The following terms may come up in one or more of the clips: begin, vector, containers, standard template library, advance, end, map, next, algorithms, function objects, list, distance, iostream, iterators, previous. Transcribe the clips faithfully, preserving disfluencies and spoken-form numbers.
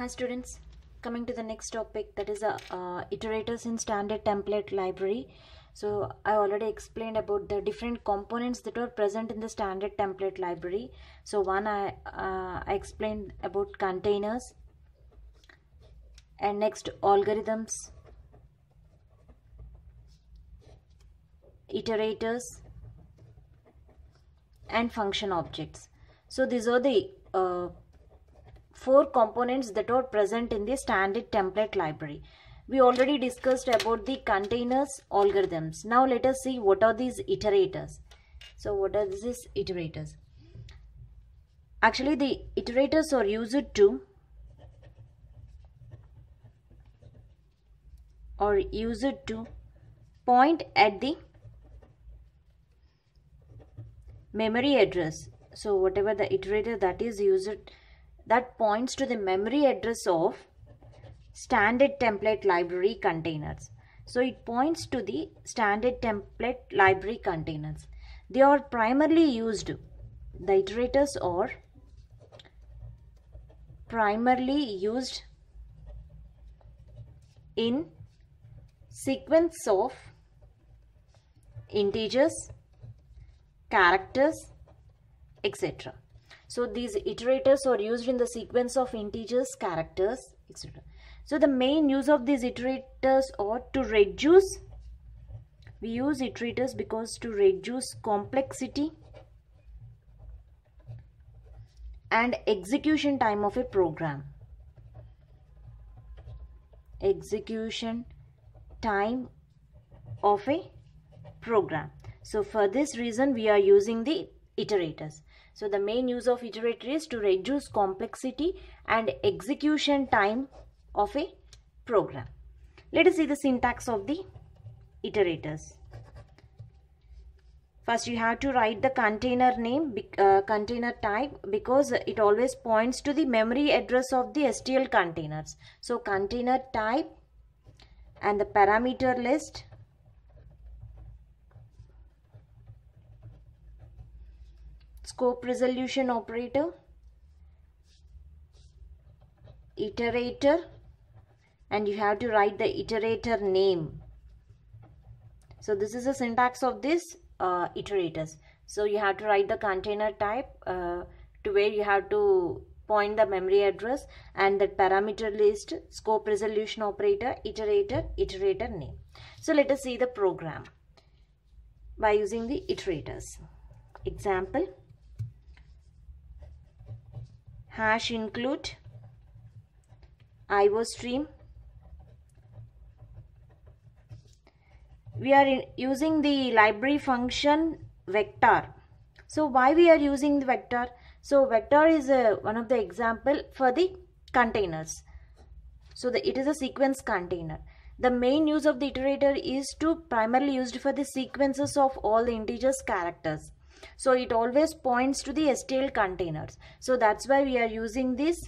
Hi students, coming to the next topic, that is uh, uh, iterators in standard template library. So I already explained about the different components that are present in the standard template library. So one I, uh, I explained about containers, and next algorithms, iterators, and function objects. So these are the uh, four components that are present in the standard template library. We already discussed about the containers, algorithms. Now let us see what are these iterators. So what are these iterators? Actually the iterators are used to or used to point at the memory address. So whatever the iterator that is used, that points to the memory address of standard template library containers. So it points to the standard template library containers. They are primarily used, the iterators are primarily used in sequence of integers, characters, et cetera. So these iterators are used in the sequence of integers, characters, et cetera. So the main use of these iterators are to reduce, we use iterators because to reduce complexity and execution time of a program. Execution time of a program. So for this reason we are using the iterators. So the main use of iterator is to reduce complexity and execution time of a program. Let us see the syntax of the iterators. First you have to write the container name, uh, container type, because it always points to the memory address of the S T L containers. So container type and the parameter list. Scope resolution operator, iterator, and you have to write the iterator name. So this is the syntax of this uh, iterators. So you have to write the container type uh, to where you have to point the memory address, and that parameter list, scope resolution operator, iterator, iterator name. So let us see the program by using the iterators. Example: hash include, iostream. We are in using the library function vector. So why we are using the vector? So vector is a, one of the example for the containers. So the, it is a sequence container. The main use of the iterator is to primarily used for the sequences of all the integers, characters. So it always points to the S T L containers. So that's why we are using this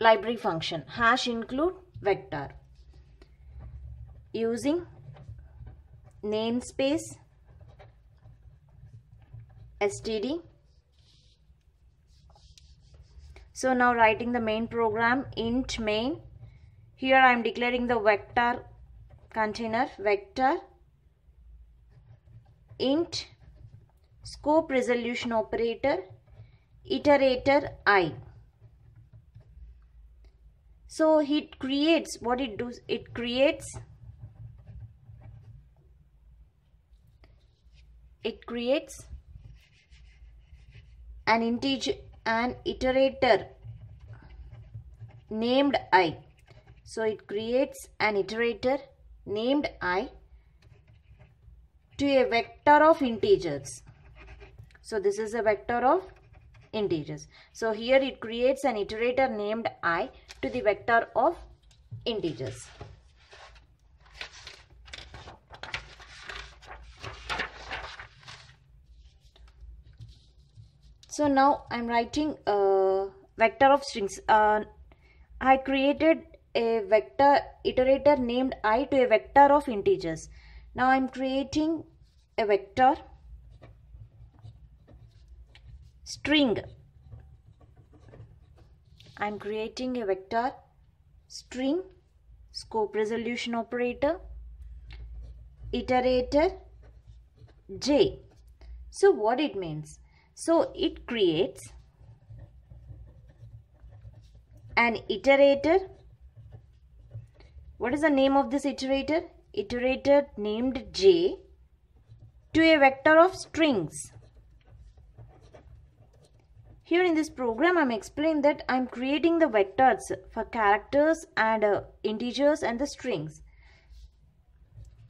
library function hash include vector. Using namespace std. So now writing the main program, int main. Here I am declaring the vector container, vector int, scope resolution operator, iterator I. So it creates, what it does, it creates it creates an integer, an iterator named I. So it creates an iterator named I to a vector of integers. So this is a vector of integers. So here it creates an iterator named I to the vector of integers. So now I am writing a vector of strings. Uh, I created a vector iterator named I to a vector of integers. Now I am creating a vector string I am creating a vector, string, scope resolution operator, iterator, j. So what it means? So it creates an iterator. What is the name of this iterator? Iterator named j to a vector of strings. Here in this program, I'm explaining that I'm creating the vectors for characters and uh, integers and the strings.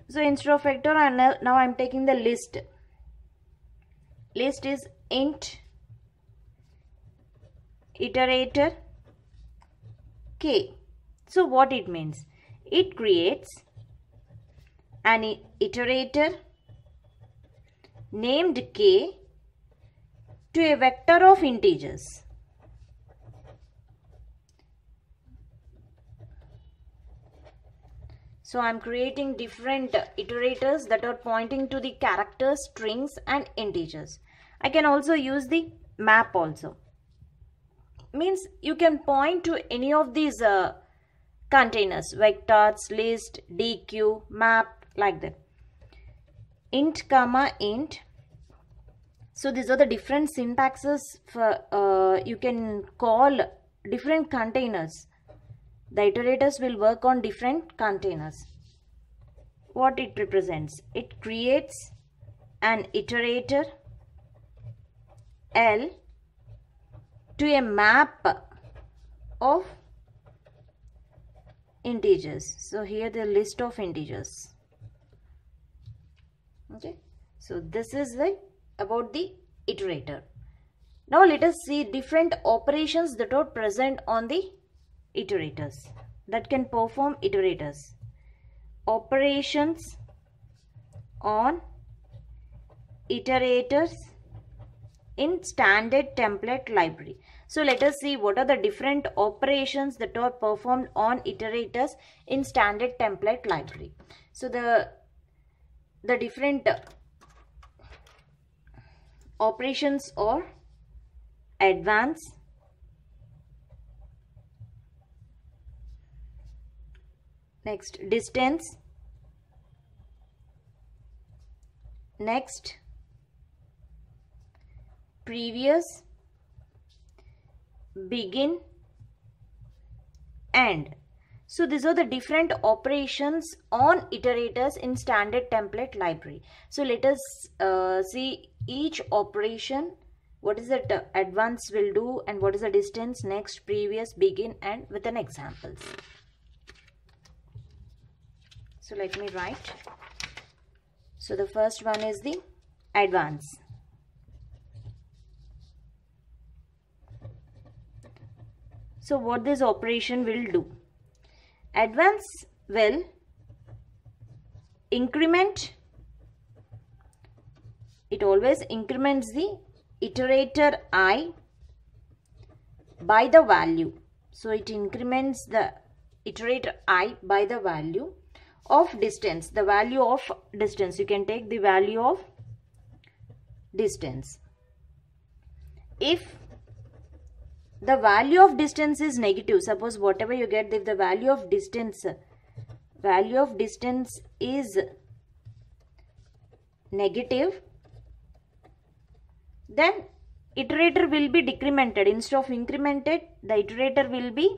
So instead of vector, I'm now, now I'm taking the list. List is int, iterator, k. So what it means? It creates an iterator named k to a vector of integers. So I'm creating different iterators that are pointing to the characters, strings and integers. I can also use the map also. Means you can point to any of these uh, containers, vectors, list, D Q, map, like that. Int comma int. So these are the different syntaxes for, uh, you can call different containers. The iterators will work on different containers. What it represents? It creates an iterator L to a map of integers. So here the list of integers. Okay. So this is the about the iterator. Now let us see different operations that are present on the iterators, that can perform iterators. Operations on iterators in standard template library. So let us see what are the different operations that are performed on iterators in standard template library. So the the different operations or advance, next distance, next previous, begin, end. So these are the different operations on iterators in standard template library. So let us uh, see each operation. What is the advance will do and what is the distance, next, previous, begin, and with an examples. So let me write. So the first one is the advance. So what this operation will do? Advance will increment, it always increments the iterator I by the value. So it increments the iterator I by the value of distance, the value of distance. You can take the value of distance. If the value of distance is negative, suppose whatever you get, if the value of distance value of distance is negative, then iterator will be decremented. Instead of incremented, the iterator will be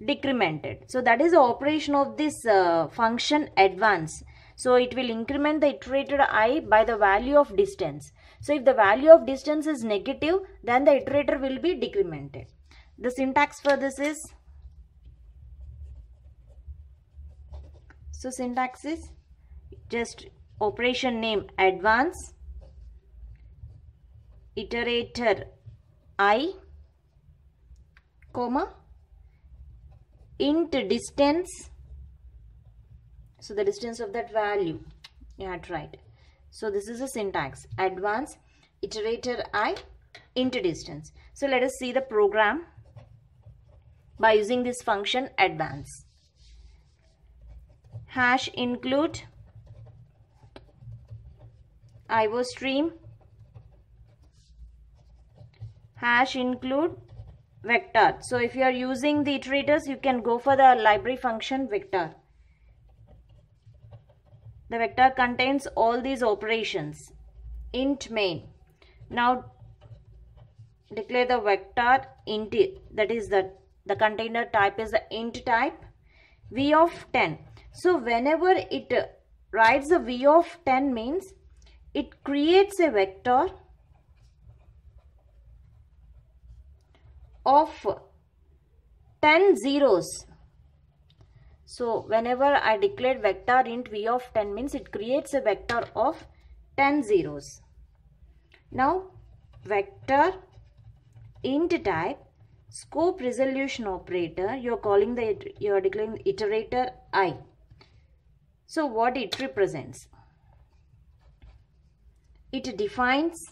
decremented. So that is the operation of this uh, function advance. So it will increment the iterator I by the value of distance. So if the value of distance is negative, then the iterator will be decremented. The syntax for this is, so syntax is just operation name advance, iterator I, comma, int distance. So the distance of that value, you had to write. So this is a syntax, advance, iterator I, int distance. So let us see the program by using this function advance. Hash include iostream hash include vector. So if you are using the iterators, you can go for the library function vector. The vector contains all these operations. Int main. Now declare the vector int, that is the the container type is the int type, v of ten. So whenever it writes a v of ten means it creates a vector of ten zeros. So whenever I declare vector int v of ten means it creates a vector of ten zeros. Now vector int type, scope resolution operator, you are calling the, you are declaring the iterator I. So what it represents? It defines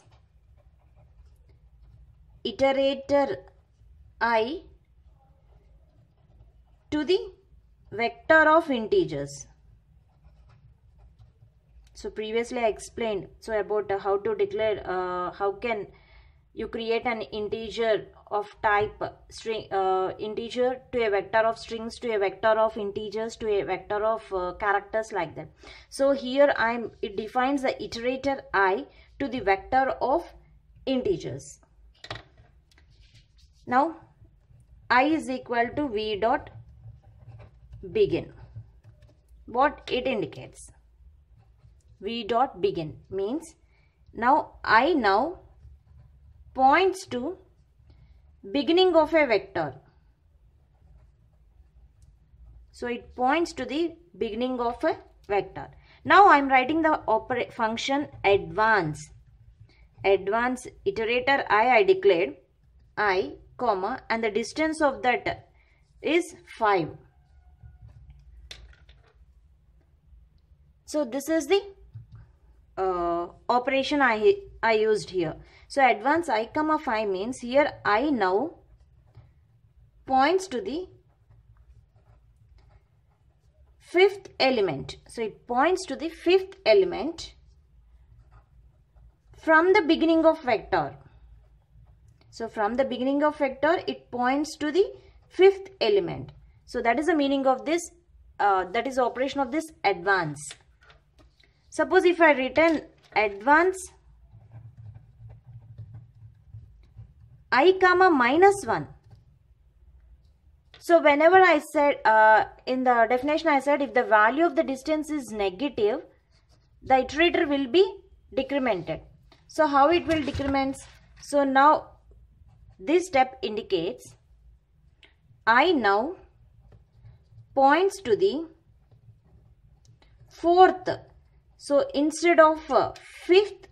iterator I to the vector of integers. So previously I explained so about how to declare uh, how can you create an integer of type string, uh, integer to a vector of strings, to a vector of integers, to a vector of uh, characters, like that. So here I'm it defines the iterator I to the vector of integers. Now I is equal to v dot begin. What it indicates? V dot begin means now I now points to beginning of a vector. So it points to the beginning of a vector. Now I am writing the opera function advance. Advance iterator I I declared I comma and the distance of that is five. So this is the uh, operation I, I used here. So advance I comma five means here I now points to the fifth element. So it points to the fifth element from the beginning of vector. So from the beginning of vector it points to the fifth element. So that is the meaning of this, uh, that is the operation of this advance. Suppose if I return advance I comma minus one. So whenever I said uh, in the definition I said if the value of the distance is negative, the iterator will be decremented. So how it will decrement? So now this step indicates I now points to the fourth. So instead of uh, fifth,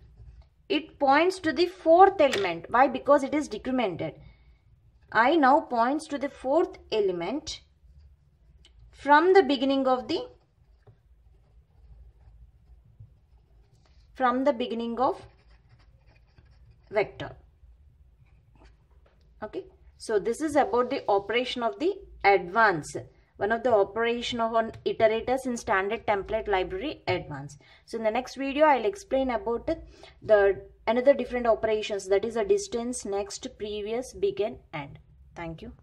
it points to the fourth element. Why? Because it is decremented. I now points to the fourth element from the beginning of the from the beginning of vector. Okay. So this is about the operation of the advance. One of the operation of on iterators in standard template library advance. So in the next video I'll explain about the another different operations, that is a distance, next, previous, begin, end. Thank you.